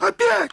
Опять!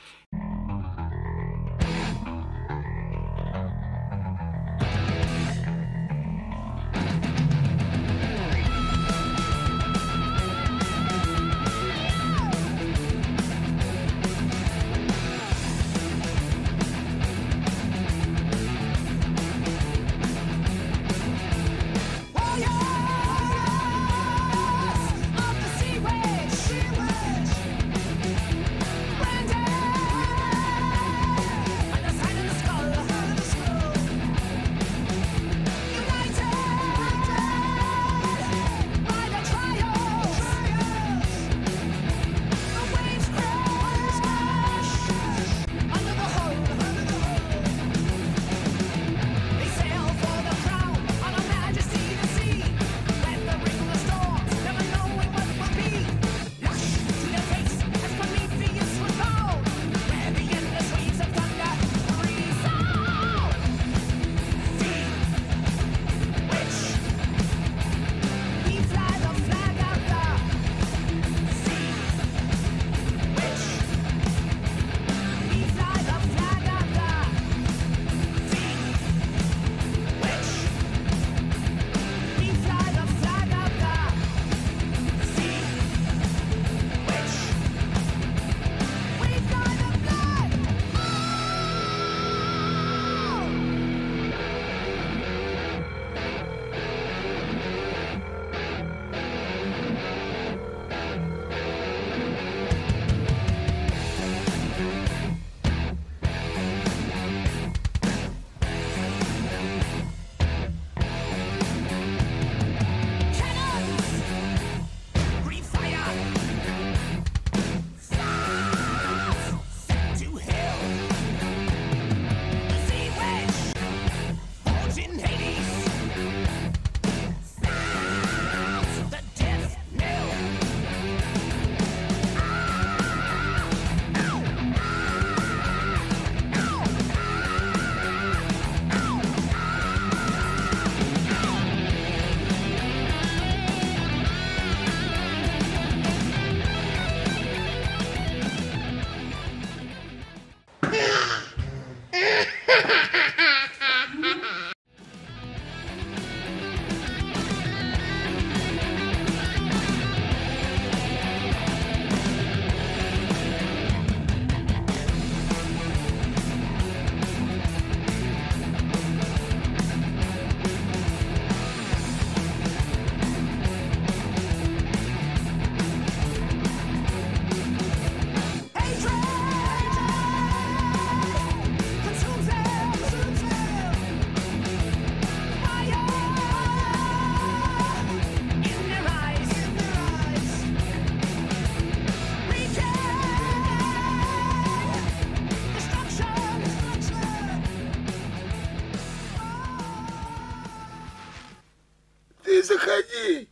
Заходи,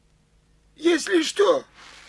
если что.